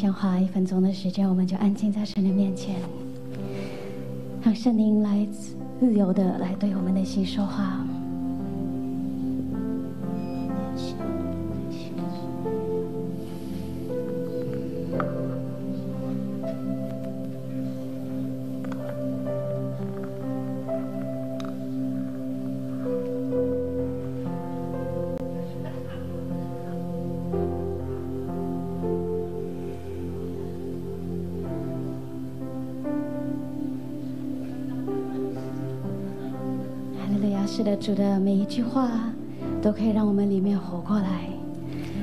献花1分钟的时间，我们就安静在神的面前，让圣灵来自由的来对我们的心说话。是的，主的每一句话都可以让我们里面活过来。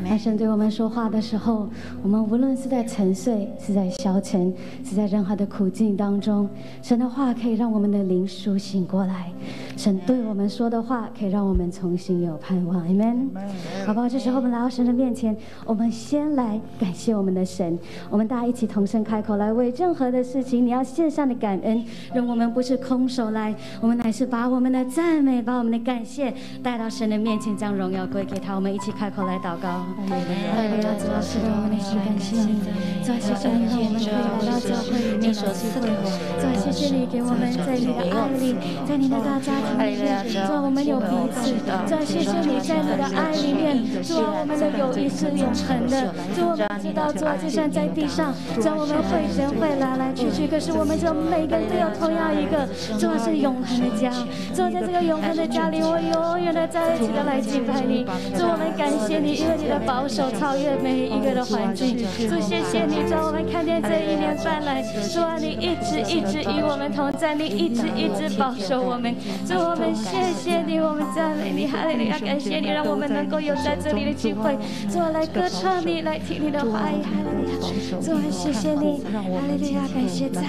当神对我们说话的时候，我们无论是在沉睡、是在消沉、是在任何的苦境当中，神的话可以让我们的灵苏醒过来。神对我们说的话可以让我们重新有盼望。 Amen。 好不好？这时候我们来到神的面前，我们先来感谢我们的神。我们大家一起同声开口，来为任何的事情你要献上的感恩，让我们不是空手来，我们乃是把我们的赞美、把我们的感谢带到神的面前，将荣耀归给他。我们一起开口来祷告。是的，我们一起感谢你，主啊，谢谢你让我们可以来到教会里面来聚会，主啊，谢谢你给我们在你的爱里，在你的大家庭里，主啊，我们有彼此，主啊，谢谢你在你的爱里面，主啊，我们的友谊是永恒的，主啊，我们知道，主啊，就算在地上，主啊，我们会人会来去去，可是我们就每个人都有同样一个，主啊，是永恒的家，主啊，在这个永恒的家里，我永远的在一起的来敬拜你，主啊，我们感谢你，因为你的保守超越每一个的环境，主谢谢你，主啊，我们看见这1年半来，主啊，你一直一直与我们同在，你一直一直保守我们，主我们谢谢你，我们赞美你，哈利路亚，感谢你让我们能够有在这里的机会，主啊，来歌唱你，来听你的话语，哈利路亚，主啊，谢谢你，哈利路亚，感谢赞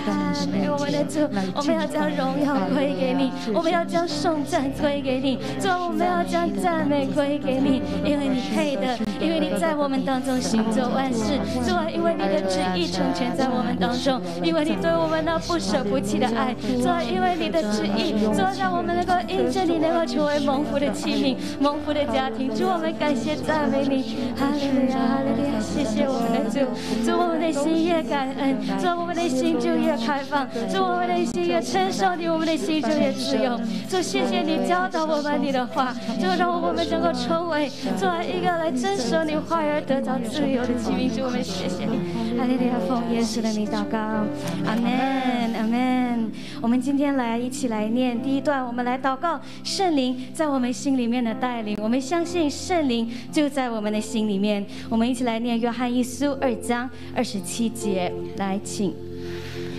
美我们的主，我们要将荣耀归给你，我们要将颂赞归给你，主啊，我们要将赞美归给你，因为你配的，因为你在我们当中行走万事，主啊，因为你的旨意成全在我们当中，因为你对我们那不舍不弃的爱，主啊，因为你的旨意，主啊，让我们能够因着你能够成为蒙福的器皿，蒙福的家庭，主我们感谢赞美你，哈利路亚，哈利路亚，谢谢我们的主，主我们的心越感恩，主我们的心就越开放，主我们的心越承受你，我们的心就越自由，主谢谢你教导我们你的话，主让我们能够成为做一个来遵守你话而得到自由的器皿，主我们谢谢你，哈利路亚，奉耶稣的名祷告，阿门，阿门。我们今天来一起来念第一段，我们来祷告圣灵在我们心里面的带领，我们相信圣灵就在我们的心里面。我们一起来念约翰一书2章27节，来请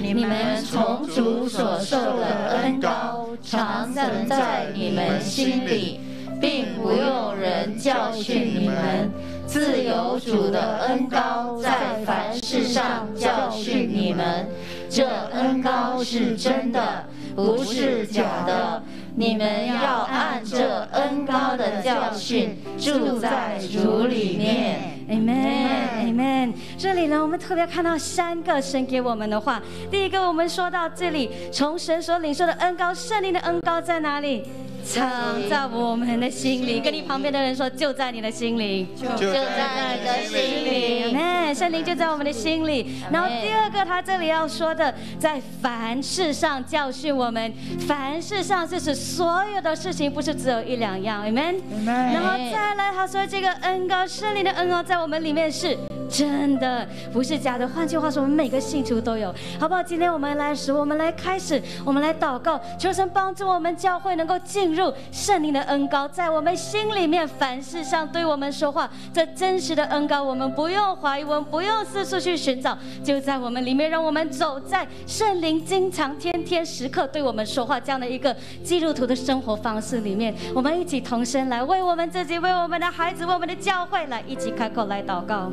你们从主所受的恩膏常存在你们心里，并不用人教训你们，自有主的恩膏在凡事上教训你们，这恩膏是真的，不是假的，你们要按这恩膏的教训住在主里面。Amen， Amen。这里呢，我们特别看到3个神给我们的话。第一个，我们说到这里，从神所领受的恩膏，圣灵的恩膏在哪里？藏在我们的心里。跟你旁边的人说，就在你的心里，就在你的心里。Amen， 圣灵就在我们的心里。然后第2个，他这里要说的，在凡事上教训我们。凡事上就是所有的事情，不是只有1、2样。Amen。然后再来，他说这个恩膏，圣灵的恩膏在我们里面是真的，不是假的。换句话说，我们每个信徒都有，好不好？今天我们来时，我们来开始，我们来祷告，求神帮助我们教会能够进入圣灵的恩膏，在我们心里面凡事上对我们说话。这真实的恩膏，我们不用怀疑，我们不用四处去寻找，就在我们里面，让我们走在圣灵经常天天时刻对我们说话这样的一个基督徒的生活方式里面。我们一起同声来为我们自己、为我们的孩子、为我们的教会来一起开口来祷告。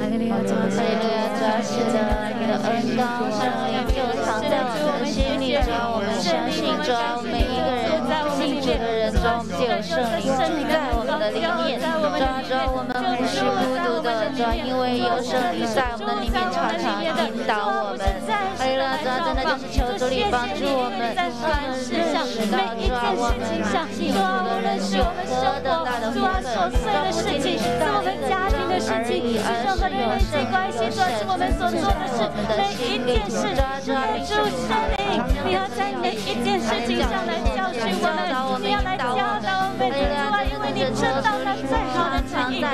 哈利路亚，主啊，你的恩膏上要就藏在我们心里，让我们相信，主啊，每一个人信主的人中，就有圣灵在我们的里面，主啊，我们很是孤独的，主啊，因为有圣灵在我们的里面常常引导我们。哎呀，主啊，真的就是求主你帮助我们，凡事上每一件事情上，主啊，无论是我们生活，主啊，琐碎的事情，是我们家庭的事情，是我们的人际关系，主啊，是我们所做的事，每一件事，主啊，主圣灵，你要在每一件事情上来教训我们，你要来教导我们，主啊。 因为你知道那最好的诚意，哦，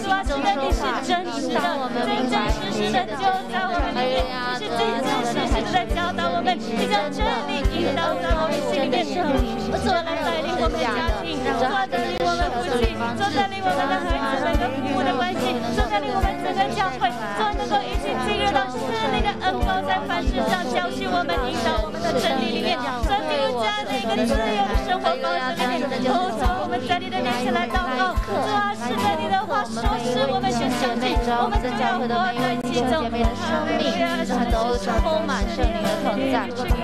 主啊，真的你是真实的，真真实实的就在我们里面，是真真实实的教导我们，你将真理引导在我们心里面，主啊，来带领我们家庭，主啊，带领我们夫妻，主啊，带领我们的孩子们跟父母的关系，主啊，带领我们整个教会，主啊，能够一起进入到圣灵的恩膏，在凡事上教训我们，引导我们的真理里面，主啊，进入家的一个自由的生活方式里面，哦，主啊，我们在你。 面前来祷告，主啊，是的，你的话说是我们是圣灵，我们就要活在其中。哈利路亚，是的，充满圣灵的同在，是的，主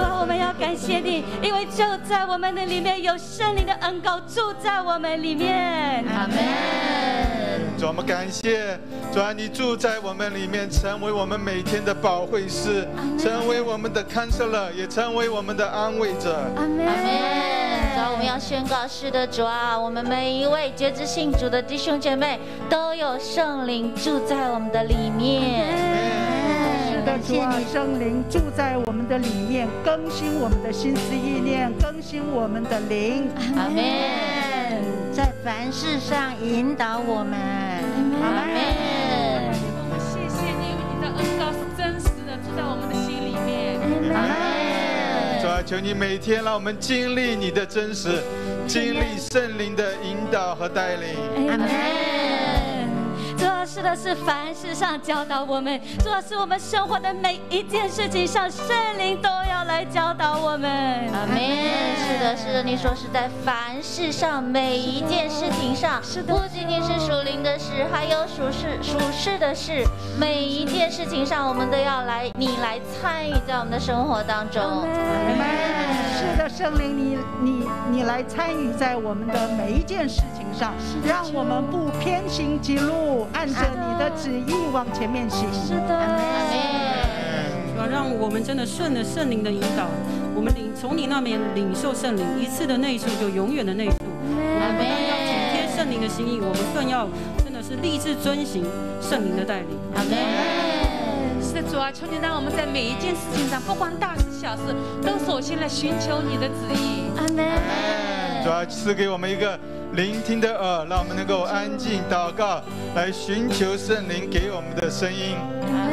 啊，我们要感谢你，因为就在我们的里面有圣灵的恩膏住在我们里面。阿门。 主啊，我们感谢主啊，你住在我们里面，成为我们每天的保惠师，成为我们的 counselor， 也成为我们的安慰者。阿门。主啊，我们要宣告：是的，主啊，我们每一位觉知信主的弟兄姐妹都有圣灵住在我们的里面。是的，主啊，圣灵住在我们的里面，更新我们的心思意念，更新我们的灵。阿门。 在凡事上引导我们，阿门。我们谢谢你，因为你的恩膏是真实的，住在我们的心里面，阿门。主啊，求你每天让我们经历你的真实，经历圣灵的引导和带领，阿门。 是的，是凡事上教导我们，主要是我们生活的每一件事情上，圣灵都要来教导我们。阿门。是的，是的，你说是在凡事上每一件事情上，不仅仅是属灵的事，还有属世的事，每一件事情上，我们都要来，你来参与在我们的生活当中。阿门。是的，圣灵，你来参与在我们的每一件事情上，让我们不偏行歧路，按。 着你的旨意往前面行。是的，阿门。主啊，让我们真的顺着圣灵的引导，我们从你那边领受圣灵，一次的内住就永远的内住。阿门。要紧贴圣灵的心意，我们更要真的是立志遵行圣灵的带领。阿门。是的，主啊，求你让我们在每一件事情上，不管大事小事，都首先来寻求你的旨意。阿门。主啊，赐给我们一个。 聆听的耳，让我们能够安静祷告，来寻求圣灵给我们的声音。阿门。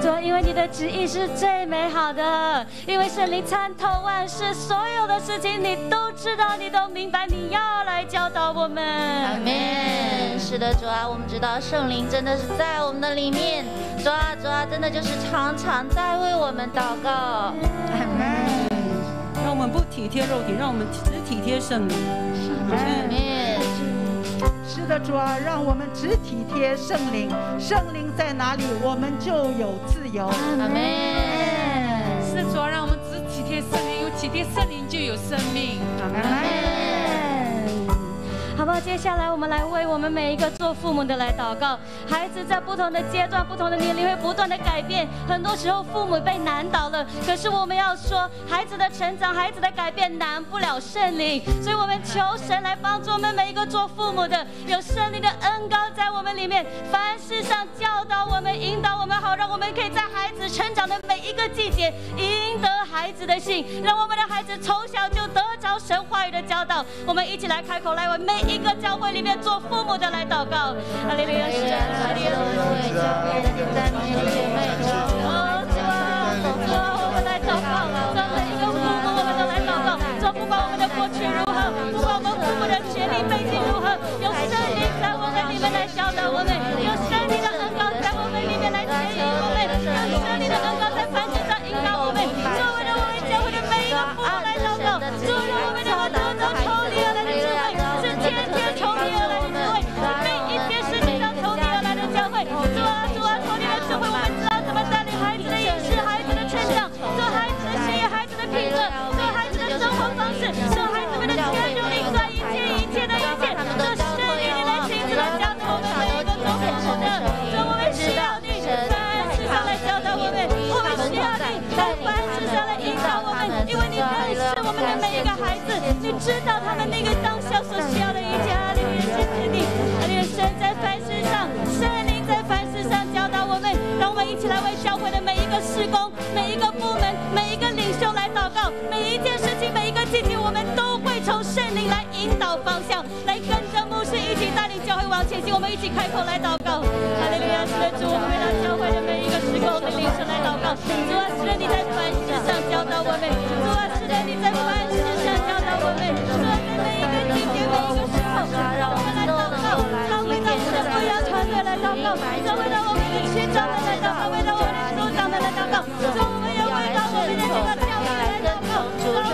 主啊，因为你的旨意是最美好的，因为圣灵参透万事，所有的事情你都知道，你都明白，你要来教导我们。阿门。是的，主啊，我们知道圣灵真的是在我们的里面，主啊，主啊，真的就是常常在为我们祷告。阿门。让我们不体贴肉体，让我们只体贴圣灵。 是的，主啊，让我们只体贴圣灵，圣灵在哪里，我们就有自由。阿门。是的，主啊，让我们只体贴圣灵，有体贴圣灵就有生命。阿门。好不好？接下来我们来为我们每一个做父母的来祷告。孩子在不同的阶段、不同的年龄会不断的改变，很多时候父母被难倒了。可是我们要说，孩子的成长、孩子的改变难不了圣灵，所以我们求神来帮助我们每一个做父母的，有圣灵的恩膏在我们里面，凡事上教导我们、引导我们，好让我们可以在孩子成长的每一个季节赢得孩子的心，让我们的孩子从小就得着神话语的教导。我们一起来开口来为每。 一个教会里面做父母的来祷告，哈利路亚！哈利路亚！哦，主啊，主啊，我们来祷告，做每一个父母，我们都来祷告。主，不管我们的过去如何，不管我们父母的学历背景如何，有圣灵在我们里面来教导我们，有圣灵的恩膏在我们里面来指引我们，有圣灵的恩膏在凡事上引导我们。主，为了我们教会的每一个父母来祷告，主，让我们的耳朵都从你而来的智慧。 天天从你而来的智慧，每一件事情上从你而来的教诲，主啊主啊，从你的智到他们那个当下所需要的一切。哈利路亚，谢谢你，哈利路亚，神在凡事上，圣灵在凡事上教导我们，让我们一起来为教会的每一个事工、每一个部门、每一个领袖来祷告，每一件事情、每一个季节，我们都会从圣灵来引导方向，来跟着牧师一起带领教会往前行。我们一起开口来祷告，哈利路亚，是的主，我们为了教会的每一个事工的领袖来祷告，主啊，是的你在凡事上教导我们，主啊，是的你在凡事上教导我们，主啊，在每一个季节、每一个时候，让我们来祷告，让我们让我们的牧羊团队来祷告，让我们让我们的区长们来祷告，为了我们的组长们来祷告，让我们要为到我们的这个教会来祷告，让我们。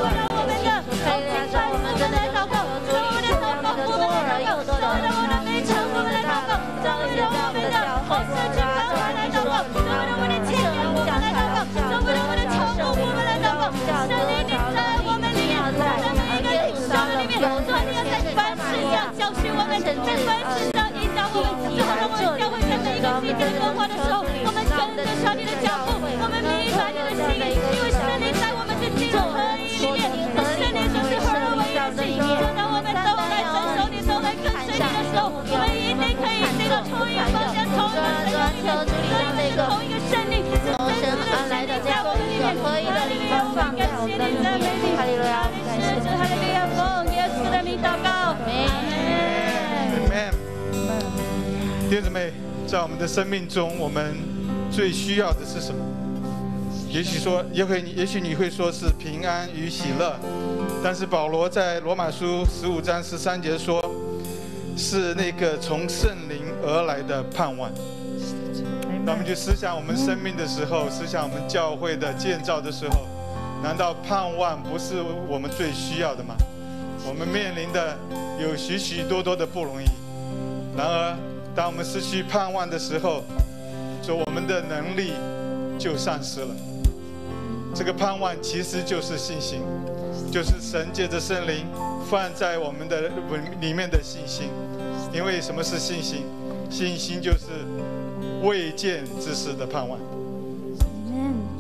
弟兄姊妹，在我们的生命中，我们最需要的是什么？也许你会说是平安与喜乐，但是保罗在罗马书15章13节说，是那个从圣灵而来的盼望。当我们去思想我们生命的时候，思想我们教会的建造的时候，难道盼望不是我们最需要的吗？我们面临的有许许多多的不容易，然而。 当我们失去盼望的时候，说我们的能力就丧失了。这个盼望其实就是信心，就是神借着圣灵放在我们的里面的信心。因为什么是信心？信心就是未见之事的盼望。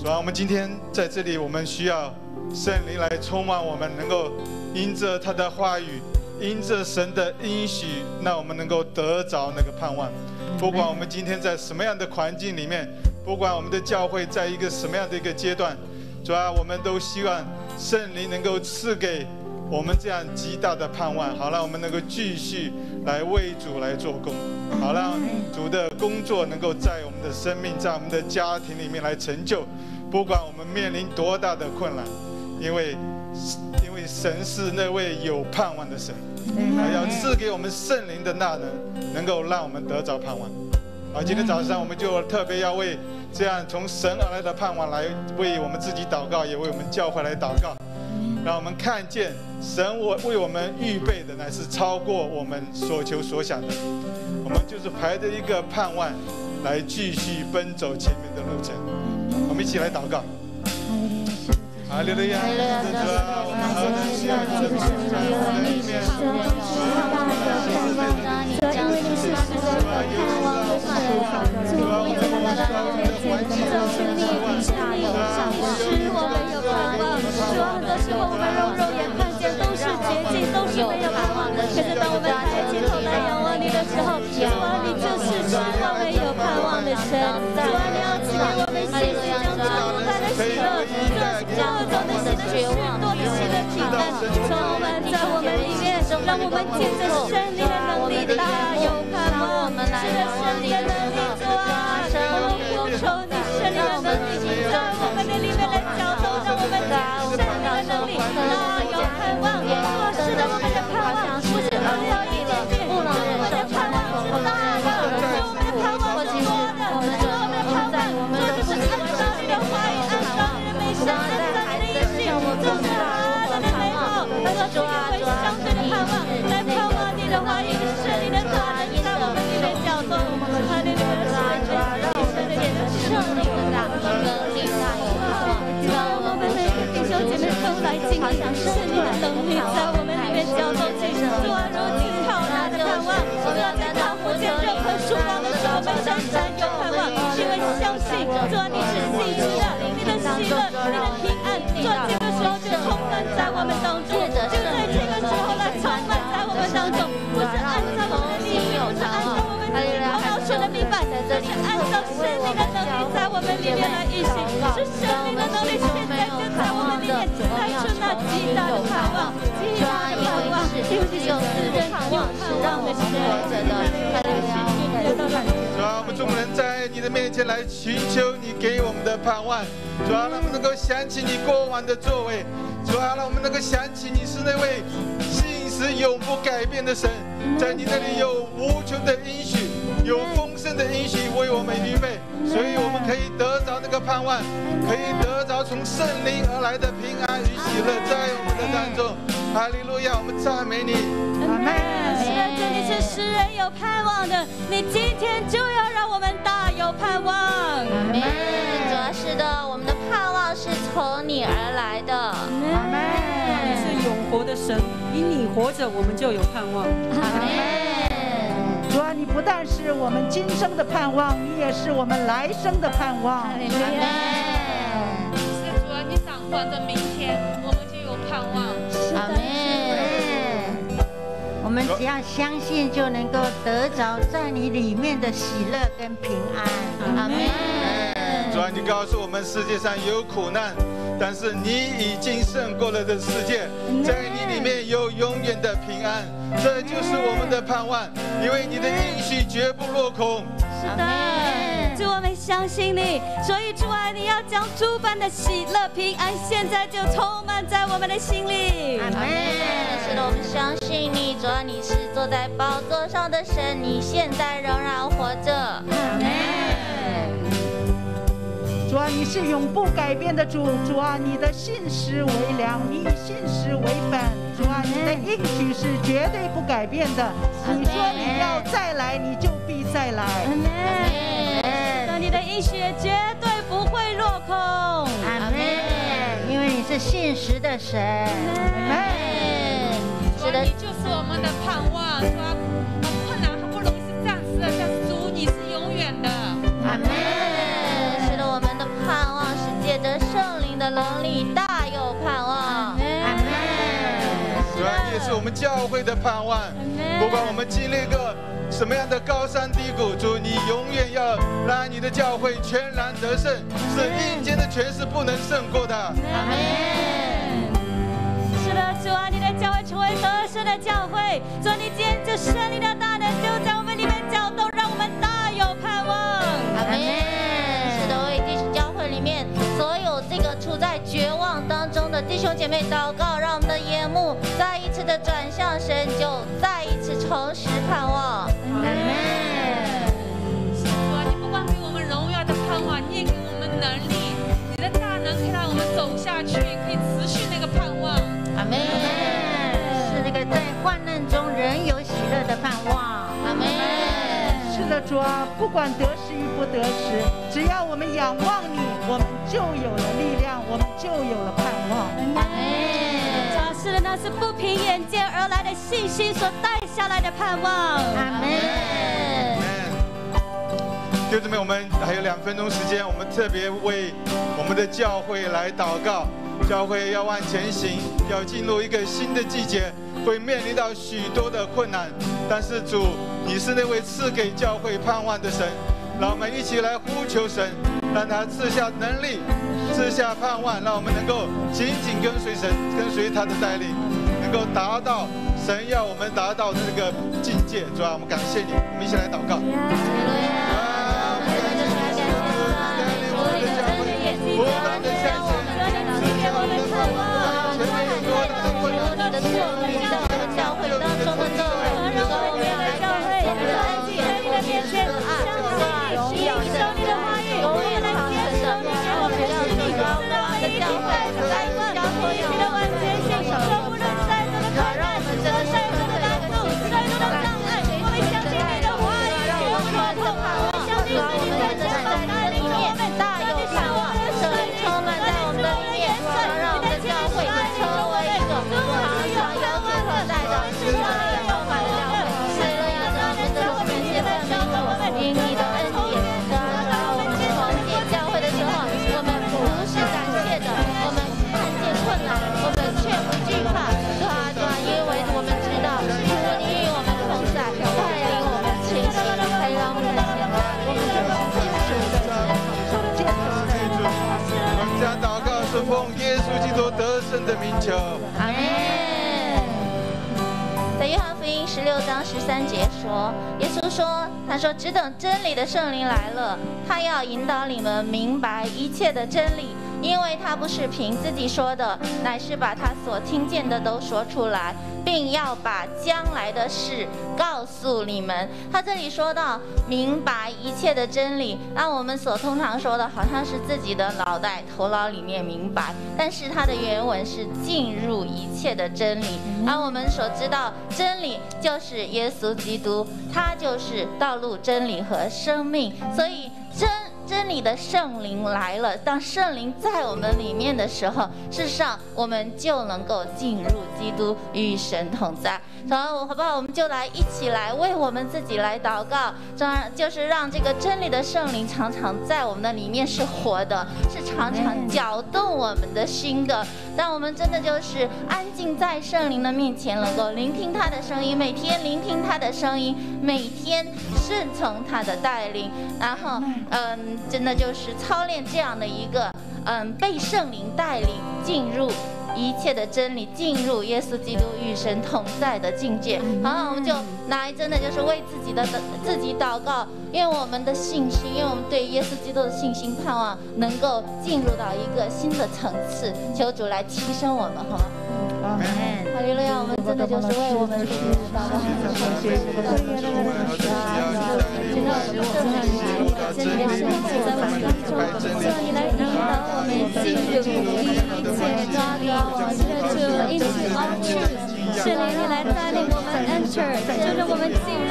主啊，我们今天在这里，我们需要圣灵来充满我们，能够因着他的话语。 因着神的应许，那我们能够得着那个盼望。不管我们今天在什么样的环境里面，不管我们的教会在一个什么样的一个阶段，主啊，我们都希望圣灵能够赐给我们这样极大的盼望，好让我们能够继续来为主来做工，好让主的工作能够在我们的生命、在我们的家庭里面来成就。不管我们面临多大的困难，因为神是那位有盼望的神，他要赐给我们圣灵的大能，能够让我们得着盼望。好，今天早上我们就特别要为这样从神而来的盼望来为我们自己祷告，也为我们教会来祷告，让我们看见神为我们预备的乃是超过我们所求所想的。我们就是怀着一个盼望来继续奔走前面的路程。我们一起来祷告。 哈利路亚！主啊，你是信实的，你的喜乐，你的平安，主啊，这个时候就充满在我们当中，就在这个时候。能力，按照生命的能力在我们里面来运行，是生命的能力现在就在我们里面带出那极大的盼望，极大的盼望，就是用自己的盼望让我们活着的。 主啊，我们众人在你的面前来寻求你给我们的盼望。主啊，让我们能够想起你过往的作为。主啊，让我们能够想起你是那位信实永不改变的神，在你那里有无穷的应许，有丰盛的应许为我们预备，所以我们可以得着那个盼望，可以得着从圣灵而来的平安与喜乐在我们的当中。哈利路亚，我们赞美你。阿门。 你是世人有盼望的，你今天就要让我们大有盼望。阿门。主要是的，我们的盼望是从你而来的。阿门。你是永活的神，因你活着，我们就有盼望。阿门。主啊，你不但是我们今生的盼望，你也是我们来生的盼望。阿门。是主啊，你掌管的明天，我们就有盼望。阿门。 我们只要相信，就能够得着在你里面的喜乐跟平安。阿门。主啊，你告诉我们，世界上有苦难，但是你已经胜过了这世界，在你里面有永远的平安，这就是我们的盼望，因为你的应许绝不落空。是的。 主，我们相信你，所以主啊，你要将诸般的喜乐、平安，现在就充满在我们的心里。阿门。是的，我们相信你，主啊，你是坐在宝座上的神，你现在仍然活着。阿门。主啊，你是永不改变的主，主啊，你的信实为良，你以信实为本，主啊，你的应许是绝对不改变的。你说你要再来，你就必再来。阿门。 你的应许绝对不会落空，阿门。因为你是信实的神，阿门。主啊，你就是我们的盼望，主啊，困难和不容易是暂时的，但是主你是永远的，阿门。是的，我们的盼望是借着圣灵的能力大有盼望，阿门。主啊，你也是我们教会的盼望，不管我们经历过。 什么样的高山低谷，主你永远要让你的教会全然得胜，是阴间的权势不能胜过的。阿门。是的，主啊，你的教会成为得胜的教会，主你今天就圣灵的大能就在我们里面搅动，让我们大有盼望。阿门。是的，为弟兄教会里面所有这个处在绝望当中的弟兄姐妹祷告，让我们的眼目再一次的转向神，就再一次重拾盼望。 阿门。主啊，你不光给我们荣耀的盼望，你也给我们能力，你的大能可以让我们走下去，可以持续那个盼望。阿门。是那个在患难中仍有喜乐的盼望。阿门。是的，主啊，不管得时与不得时，只要我们仰望你，我们就有了力量，我们就有了盼望。阿门。主啊，是的，那是不凭眼见而来的信心所带下来的盼望。阿门。 就这么，我们还有2分钟时间，我们特别为我们的教会来祷告。教会要往前行，要进入一个新的季节，会面临到许多的困难。但是主，你是那位赐给教会盼望的神，让我们一起来呼求神，让他赐下能力，赐下盼望，让我们能够紧紧跟随神，跟随他的带领，能够达到神要我们达到的那个境界。主啊，我们感谢你，我们一起来祷告。 我们的教会成为一个非常强大的的名求。阿门。在约翰福音16章13节说，耶稣说：“他说，只等真理的圣灵来了，他要引导你们明白一切的真理。” 因为他不是凭自己说的，乃是把他所听见的都说出来，并要把将来的事告诉你们。他这里说到明白一切的真理，那我们所通常说的好像是自己的脑袋、头脑里面明白，但是它的原文是进入一切的真理。而我们所知道真理就是耶稣基督，他就是道路、真理和生命，所以真理的圣灵来了，当圣灵在我们里面的时候，事实上我们就能够进入基督与神同在。然后好不好？我们就来一起来为我们自己来祷告，这就是让这个真理的圣灵常常在我们的里面是活的，是常常搅动我们的心的。让我们真的就是安静在圣灵的面前，能够聆听他的声音，每天聆听他的声音，每天顺从他的带领，然后真的就是操练这样的一个，被圣灵带领进入一切的真理，进入耶稣基督与神同在的境界。好，我们就来真的就是为自己祷告，因为我们的信心，因为我们对耶稣基督的信心盼望能够进入到一个新的层次，求主来提升我们，好吗？哈利路亚！我们真的就是为我们自己祷告，我们。 圣灵，你来带领我们 enter， 就让我们进入，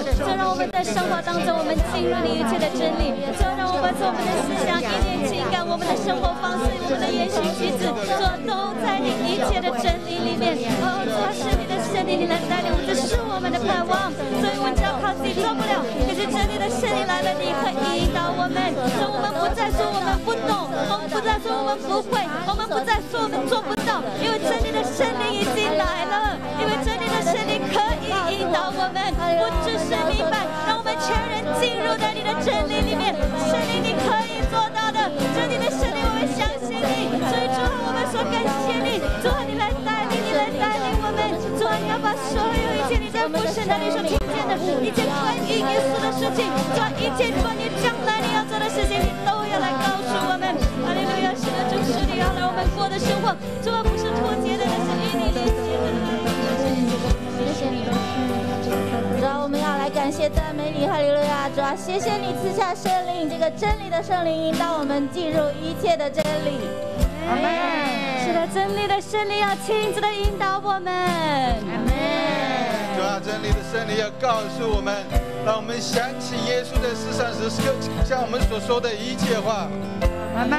就让我们在生活当中，我们进入你一切的真理，就让我们从我们的思想、意念、情感、我们的生活方式、我们的言行举止，都在你一切的真理里面。哦，主啊，是你的圣灵，你来带领我们，这是我们的盼望。所以我们知道靠自己做不了，可是真理的圣灵来了，你可以引导我们。所以我们不再说我们不懂，我们不再说我们不会，我们不再说我们做不到，因为真理的圣灵已经来了，因为真理的圣灵可以引导我们，不只是明白，让我们全人进入到你的真理里面。圣灵，你可以做到的，真理的圣灵，我们相信你。所以主啊，我们说感谢你，主啊，你来带领，你来带领我们，主啊，你要把所有一切你在父神那里所听见的，一切关于耶稣的事情，主啊，一切关于将来你要做的事情，你都要来告诉我们。哈利路亚，是的，主，是你要让我们过的生活，主啊，不是脱节的，是与你连接的。 主啊，我们要来感谢赞美你，哈利路亚！主啊，谢谢你赐下圣灵，这个真理的圣灵引导我们进入一切的真理。阿门。是的，真理的圣灵要亲自的引导我们。阿门。主啊，真理的圣灵要告诉我们，让我们想起耶稣在世上时向我们所说的一切话。阿门。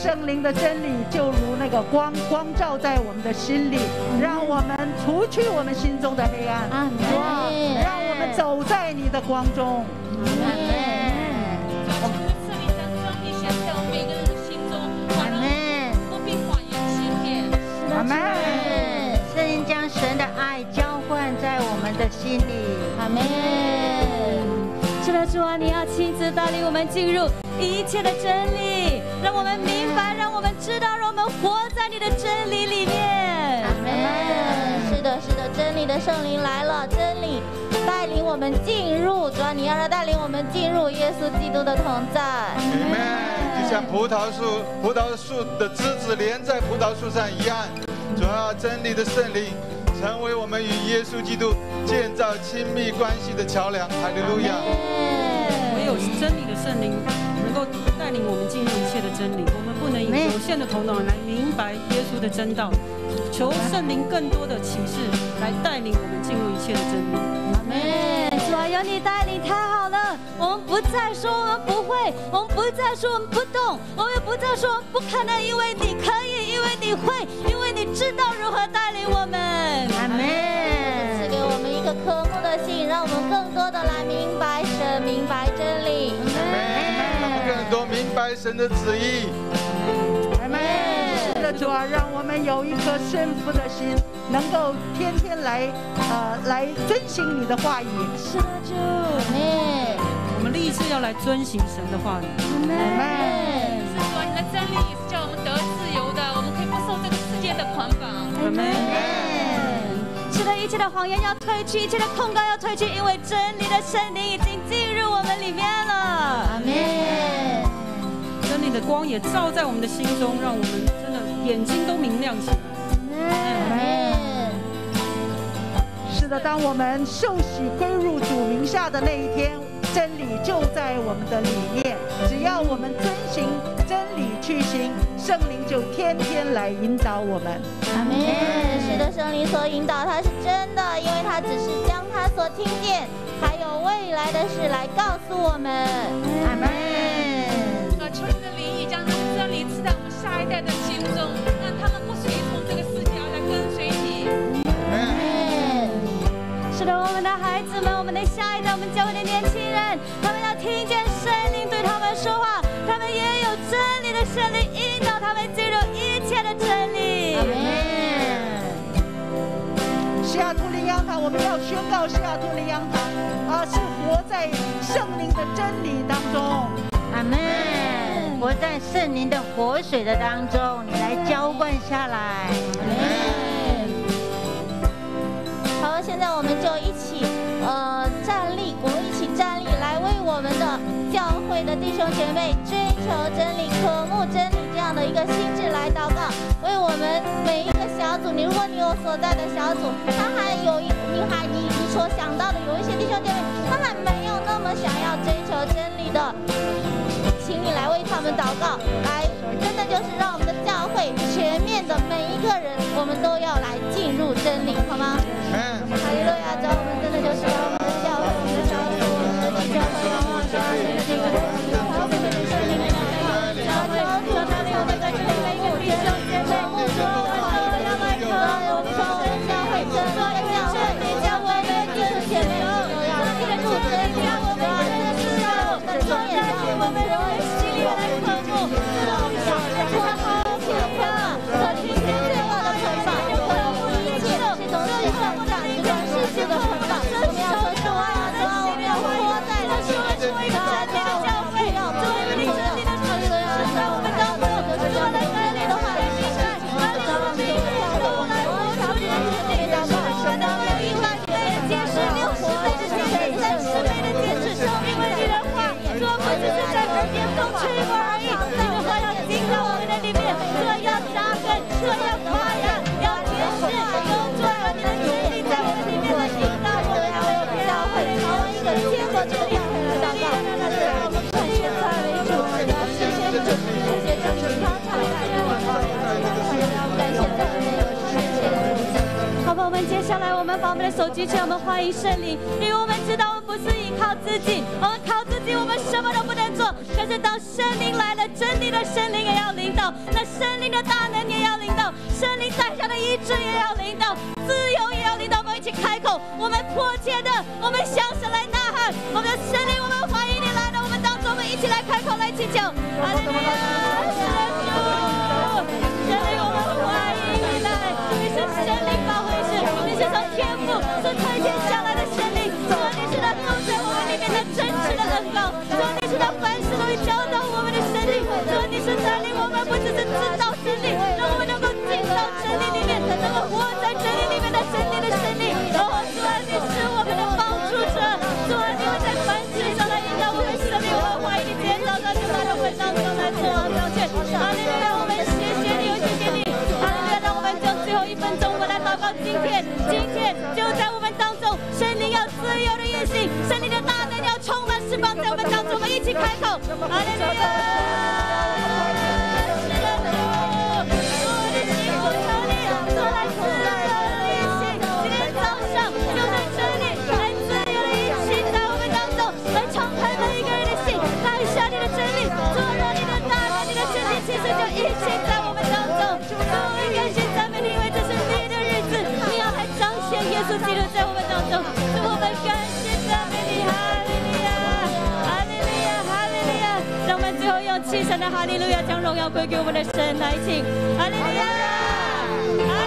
圣灵的真理就如那个光照在我们的心里，让我们除去我们心中的黑暗，让我们走在你的光中。阿门。圣灵将神的爱交换在我们的心里。阿门。是的，主啊，你要亲自带领我们进入一切的真理，让我们明白，让我们知道，让我们活在你的真理里面。阿门。是的，是的，真理的圣灵来了，真理带领我们进入，主啊，你要来带领我们进入耶稣基督的同在。阿门。就像葡萄树的枝子连在葡萄树上一样，主啊，真理的圣灵成为我们与耶稣基督建造亲密关系的桥梁。哈利路亚。 有真理的圣灵能够带领我们进入一切的真理，我们不能以有限的头脑来明白耶稣的真道，求圣灵更多的启示来带领我们进入一切的真理。阿门。主啊，有你带领太好了，我们不再说我们不会，我们不再说我们不懂，我们不再说我们不可能，因为你可以，因为你会，因为你知道如何带领我们。阿门。赐给我们一个渴慕的心，让我们更多的来明白神，明白真理。 更多明白神的旨意。阿门。是的，主啊，让我们有一颗顺服的心，能够天天来遵行你的话语。是的，主。阿门。我们立志要来遵行神的话语。阿门。是主啊，你的真理也是叫我们得自由的。觉得一切的谎言要退去，一切的控告要退去，因为真理的圣灵已经进入我们里面了。阿门。真理的光也照在我们的心中，让我们真的眼睛都明亮起来。是的，当我们受洗归入主名下的那一天，真理就在我们的里面。只要我们遵行真理去行，圣灵就天天来引导我们。阿门。是的，圣灵所引导他是真的，因为他只是将他所听见还有未来的事来告诉我们。阿门。求你的灵意将真理赐在我们下一代的心中，让他们不随从这个世界而来跟随你。是的，我们的孩子们，我们的下一代，我们教会的年轻人，他们要听见圣灵对他们说话，他们也有真理的圣灵引导他们进入一切的真理。阿门。西雅图灵羊堂，我们要宣告西雅图灵羊堂是活在圣灵的真理当中。阿门。活在圣灵的活水的当中，你来浇灌下来。好，现在我们就一起站立，我们一起站立来为我们的教会的弟兄姐妹追求真理、渴慕真理这样的一个心智来祷告，为我们每一个小组，如果你有所在的小组，他还有你所想到的有一些弟兄姐妹，他还没有那么想要追求真理的。请你来为他们祷告，来，真的就是让我们的教会全面的每一个人，我们都要来进入真理，好吗？哈利路亚！主，我们真的就是我们的教会，我们的小组，我们的教会，我们的这个我们的圣灵，接下来，我们把我们的手举起，我们欢迎圣灵，因为我们知道我们不是依靠自己，我们靠自己，我们什么都不能做。但是当圣灵来了，真理的圣灵也要领导，那圣灵的大能也要领导，圣灵带下的医治也要领导，自由也要领导。我们一起开口，我们迫切的，我们向神来呐喊，我们的神灵，我们欢迎你来了。我们当中，我们一起来开口来祈求，阿门。神灵，我们欢迎你来，你是神灵保护。天父所推荐下来的神灵，主啊，你是那住在我们里面的真实的恩膏，主啊，你是那凡事能教导我们的神灵，主啊，你是带领我们不只是知道真理，让我们能够进到真理里面，能够活在真理里面的真理的神灵。哦，主啊，你是我们的帮助者，主啊，你会在凡事上来引导我们生命，我们怀疑你跌倒，但是他的文章中来自我表现。阿利亚，我们谢谢你，谢谢你。阿利亚，让我们将最后一分钟，我们来祷告今天就在我们当中，圣灵要自由的运行，圣灵的大能要充满释放在我们当中，我们一起开口，阿利路亚！我们的心不求你，我来自由的运行。今天早上就在这里，来自由的运行在我们当中，来敞开每一个人的心，带下你的真理，做到你的大能，你的真理其实就一起在我们当中。我们感谢赞美你，因为这是你的日子，你要来彰显耶稣基督在我们当中。我们感谢赞美你，哈利路亚，哈利路亚，哈利路亚！让我们最后用7声的哈利路亚将荣耀归给我们的神，来请哈利路亚。